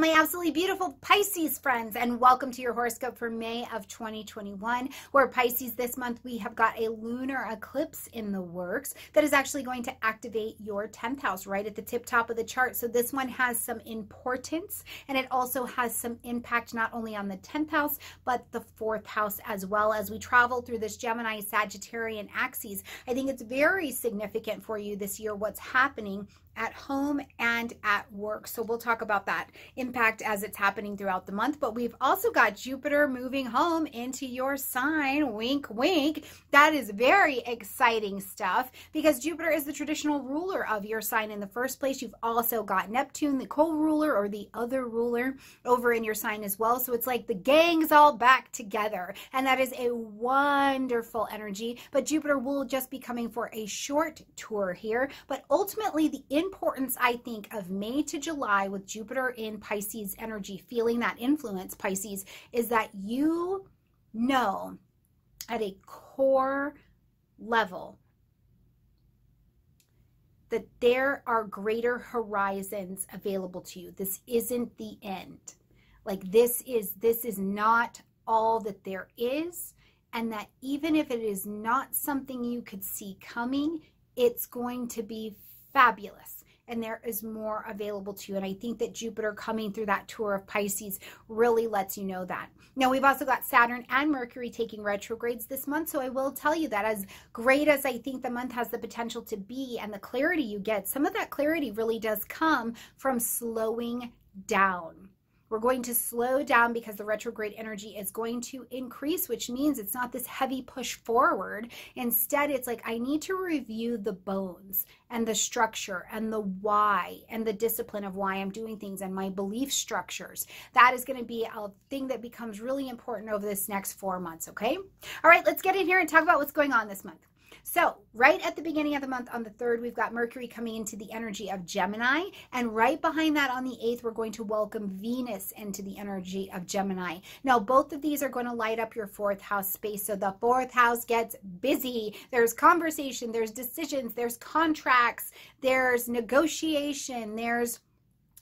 my absolutely beautiful Pisces friends, and welcome to your horoscope for May of 2021, where Pisces, this month we have got a lunar eclipse in the works that is actually going to activate your 10th house right at the tip top of the chart. So this one has some importance, and it also has some impact not only on the 10th house, but the 4th house as well. As we travel through this Gemini Sagittarian axis, I think it's very significant for you this year what's happening at home and at work. So we'll talk about that impact as it's happening throughout the month. But we've also got Jupiter moving home into your sign. Wink, wink. That is very exciting stuff because Jupiter is the traditional ruler of your sign in the first place. You've also got Neptune, the co-ruler or the other ruler, over in your sign as well. So it's like the gang's all back together. And that is a wonderful energy. But Jupiter will just be coming for a short tour here. But ultimately, the importance, I think, of May to July with Jupiter in Pisces energy, feeling that influence, Pisces, is that you know at a core level that there are greater horizons available to you. This isn't the end. Like this is not all that there is, and that even if it is not something you could see coming, it's going to be fabulous, and there is more available to you. And I think that Jupiter coming through that tour of Pisces really lets you know that. Now, we've also got Saturn and Mercury taking retrogrades this month, so I will tell you that as great as I think the month has the potential to be and the clarity you get, some of that clarity really does come from slowing down. We're going to slow down because the retrograde energy is going to increase, which means it's not this heavy push forward. Instead, it's like I need to review the bones and the structure and the why and the discipline of why I'm doing things and my belief structures. That is going to be a thing that becomes really important over this next 4 months, okay? All right, let's get in here and talk about what's going on this month. So right at the beginning of the month on the 3rd, we've got Mercury coming into the energy of Gemini. And right behind that on the 8th, we're going to welcome Venus into the energy of Gemini. Now, both of these are going to light up your 4th house space. So the 4th house gets busy. There's conversation, there's decisions, there's contracts, there's negotiation, there's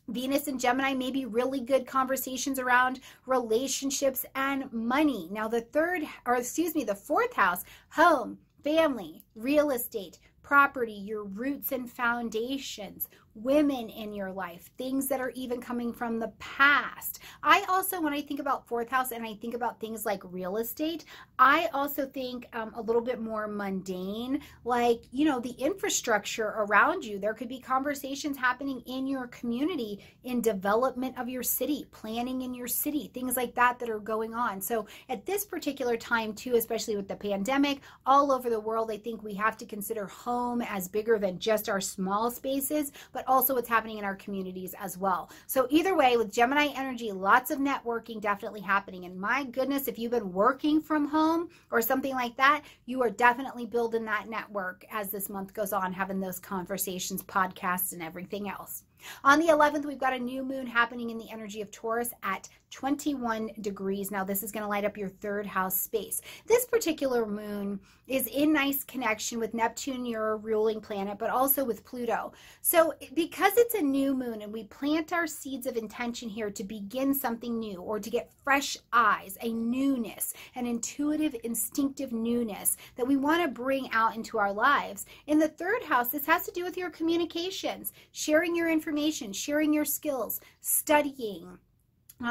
Venus and Gemini may be really good conversations around relationships and money. Now, the 4th house, home, family, real estate, property, your roots and foundations, women in your life, things that are even coming from the past. I also, when I think about 4th house and I think about things like real estate, I also think a little bit more mundane, like, you know, the infrastructure around you. There could be conversations happening in your community, in development of your city, planning in your city, things like that that are going on. So at this particular time too, especially with the pandemic all over the world, I think we have to consider home as bigger than just our small spaces, but also what's happening in our communities as well. So either way, with Gemini energy, lots of networking definitely happening. And my goodness, if you've been working from home or something like that, you are definitely building that network as this month goes on, having those conversations, podcasts, and everything else. On the 11th, we've got a new moon happening in the energy of Taurus at 21 degrees. Now, this is going to light up your 3rd house space. This particular moon is in nice connection with Neptune, your ruling planet, but also with Pluto. So because it's a new moon and we plant our seeds of intention here to begin something new or to get fresh eyes, a newness, an intuitive, instinctive newness that we want to bring out into our lives. In the 3rd house, this has to do with your communications, sharing your information, sharing your skills, studying,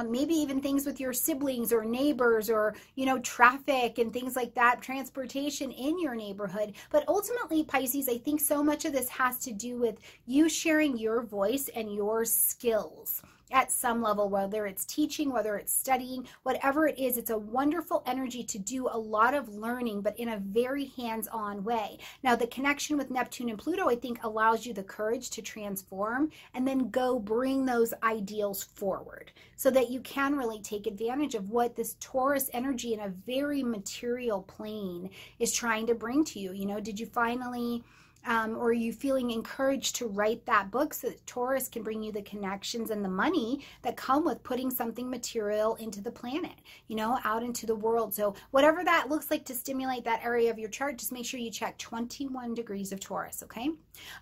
maybe even things with your siblings or neighbors or, you know, traffic and things like that, transportation in your neighborhood. But ultimately, Pisces, I think so much of this has to do with you sharing your voice and your skills at some level, whether it's teaching, whether it's studying, whatever it is. It's a wonderful energy to do a lot of learning, but in a very hands-on way. Now, the connection with Neptune and Pluto, I think, allows you the courage to transform and then go bring those ideals forward so that you can really take advantage of what this Taurus energy in a very material plane is trying to bring to you. You know, did you finally or are you feeling encouraged to write that book so that Taurus can bring you the connections and the money that come with putting something material into the planet, you know, out into the world? So whatever that looks like to stimulate that area of your chart, just make sure you check 21 degrees of Taurus, okay?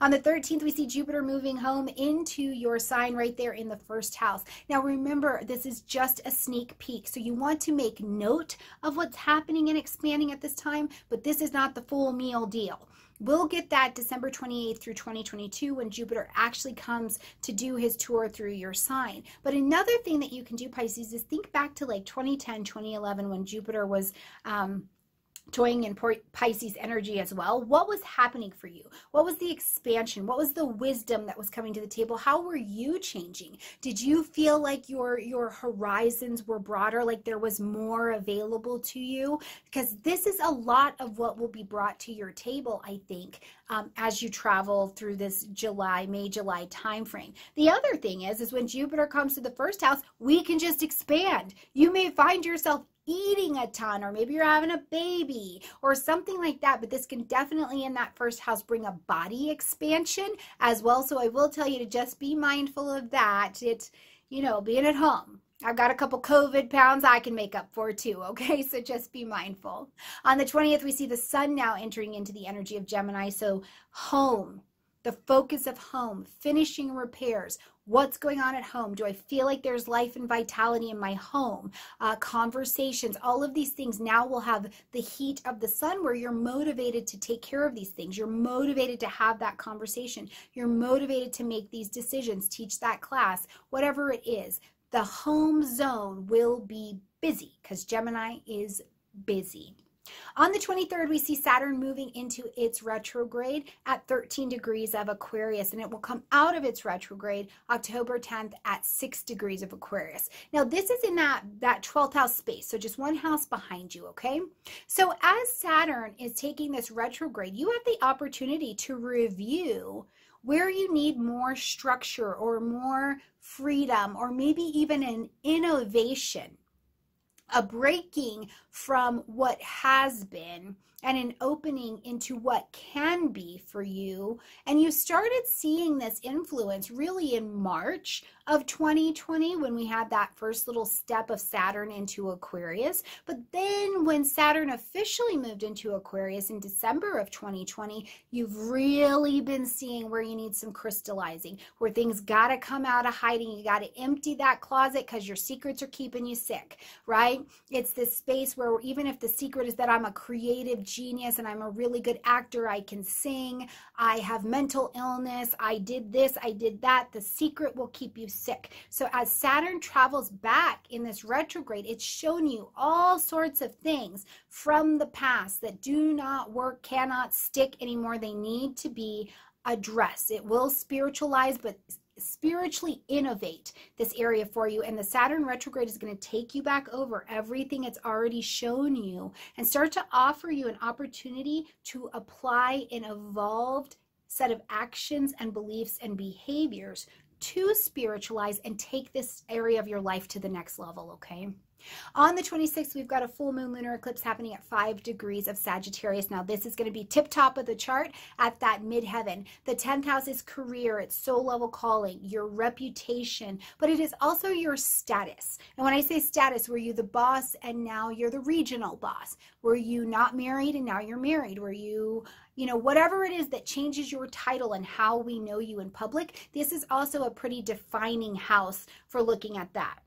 On the 13th, we see Jupiter moving home into your sign right there in the first house. Now remember, this is just a sneak peek, so you want to make note of what's happening and expanding at this time, but this is not the full meal deal. We'll get that December 28th through 2022 when Jupiter actually comes to do his tour through your sign. But another thing that you can do, Pisces, is think back to like 2010, 2011 when Jupiter was toying in Pisces energy as well. What was happening for you? What was the expansion? What was the wisdom that was coming to the table? How were you changing? Did you feel like your horizons were broader, like there was more available to you? Because this is a lot of what will be brought to your table, I think, as you travel through this May, July timeframe. The other thing is when Jupiter comes to the first house, we can just expand. You may find yourself eating a ton, or maybe you're having a baby or something like that, but this can definitely in that first house bring a body expansion as well. So I will tell you to just be mindful of that. It's, you know, being at home. I've got a couple COVID pounds I can make up for too, okay? So just be mindful. On the 20th, we see the sun now entering into the energy of Gemini. So home, the focus of home, finishing repairs. What's going on at home? Do I feel like there's life and vitality in my home? Conversations, all of these things now will have the heat of the sun where you're motivated to take care of these things. You're motivated to have that conversation. You're motivated to make these decisions, teach that class, whatever it is. The home zone will be busy because Gemini is busy. On the 23rd, we see Saturn moving into its retrograde at 13 degrees of Aquarius, and it will come out of its retrograde October 10th at 6 degrees of Aquarius. Now, this is in that 12th house space, so just one house behind you, okay? So as Saturn is taking this retrograde, you have the opportunity to review where you need more structure or more freedom or maybe even an innovation, a breaking from what has been and an opening into what can be for you. And you started seeing this influence really in March of 2020 when we had that first little step of Saturn into Aquarius. But then when Saturn officially moved into Aquarius in December of 2020, you've really been seeing where you need some crystallizing, where things got to come out of hiding. You got to empty that closet because your secrets are keeping you sick, right? It's this space where even if the secret is that I'm a creative genius and I'm a really good actor, I can sing, I have mental illness, I did this, I did that, the secret will keep you sick. So as Saturn travels back in this retrograde, it's shown you all sorts of things from the past that do not work, cannot stick anymore. They need to be addressed. It will spiritualize, but spiritually innovate this area for you, and the Saturn retrograde is going to take you back over everything it's already shown you and start to offer you an opportunity to apply an evolved set of actions and beliefs and behaviors to spiritualize and take this area of your life to the next level, okay? On the 26th, we've got a full moon lunar eclipse happening at 5 degrees of Sagittarius. Now, this is going to be tip top of the chart at that midheaven. The 10th house is career, it's soul level calling, your reputation, but it is also your status. And when I say status, were you the boss and now you're the regional boss? Were you not married and now you're married? Were you know, whatever it is that changes your title and how we know you in public, this is also a pretty defining house for looking at that.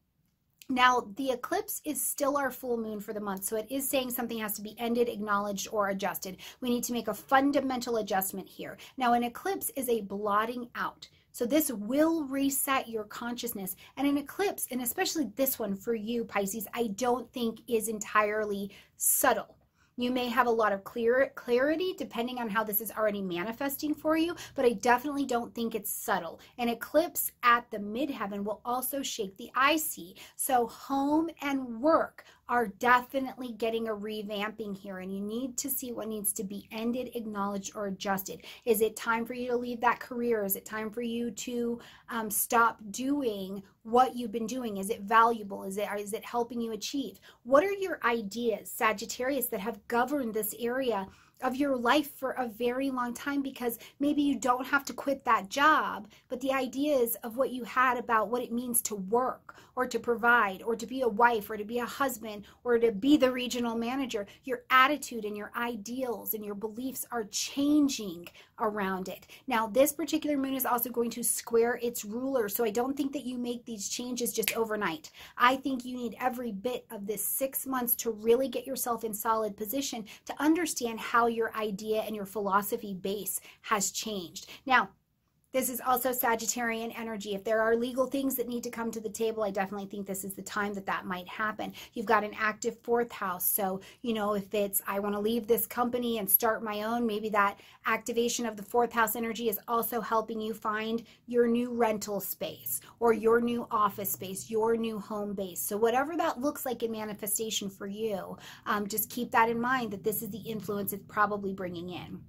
Now, the eclipse is still our full moon for the month, so it is saying something has to be ended, acknowledged, or adjusted. We need to make a fundamental adjustment here. Now, an eclipse is a blotting out. So this will reset your consciousness. And an eclipse, and especially this one for you, Pisces, I don't think is entirely subtle. You may have a lot of clarity depending on how this is already manifesting for you, but I definitely don't think it's subtle. An eclipse at the midheaven will also shake the IC. So home and work are definitely getting a revamping here, and you need to see what needs to be ended, acknowledged, or adjusted. Is it time for you to leave that career? Is it time for you to stop doing what you've been doing? Is it valuable? Is it helping you achieve? What are your ideas, Sagittarius, that have governed this area of your life for a very long time, because maybe you don't have to quit that job, but the ideas of what you had about what it means to work or to provide or to be a wife or to be a husband or to be the regional manager, your attitude and your ideals and your beliefs are changing around it. Now, this particular moon is also going to square its ruler, so I don't think that you make these changes just overnight. I think you need every bit of this 6 months to really get yourself in solid position to understand how your idea and your philosophy base has changed. Now, this is also Sagittarian energy. If there are legal things that need to come to the table, I definitely think this is the time that that might happen. You've got an active fourth house. So, you know, if it's, I want to leave this company and start my own, maybe that activation of the fourth house energy is also helping you find your new rental space or your new office space, your new home base. So whatever that looks like in manifestation for you, just keep that in mind, that this is the influence it's probably bringing in.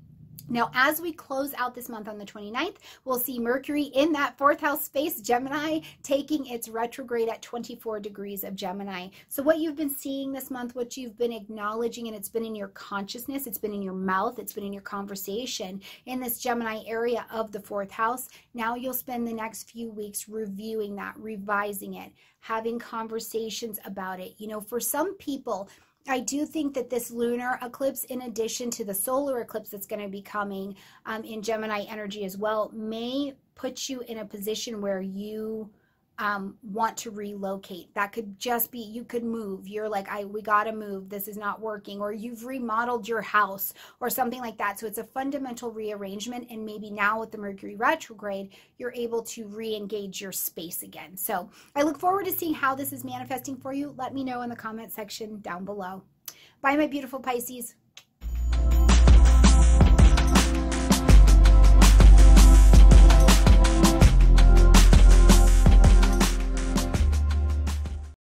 Now, as we close out this month on the 29th, we'll see Mercury in that fourth house space, Gemini, taking its retrograde at 24 degrees of Gemini. So what you've been seeing this month, what you've been acknowledging, and it's been in your consciousness, it's been in your mouth, it's been in your conversation in this Gemini area of the fourth house. Now you'll spend the next few weeks reviewing that, revising it, having conversations about it. You know, for some people, I do think that this lunar eclipse, in addition to the solar eclipse that's going to be coming in Gemini energy as well, may put you in a position where you want to relocate. That could just be, you could move. You're like, we gotta move. This is not working. Or you've remodeled your house or something like that. So it's a fundamental rearrangement. And maybe now with the Mercury retrograde, you're able to re-engage your space again. So I look forward to seeing how this is manifesting for you. Let me know in the comment section down below. Bye, my beautiful Pisces.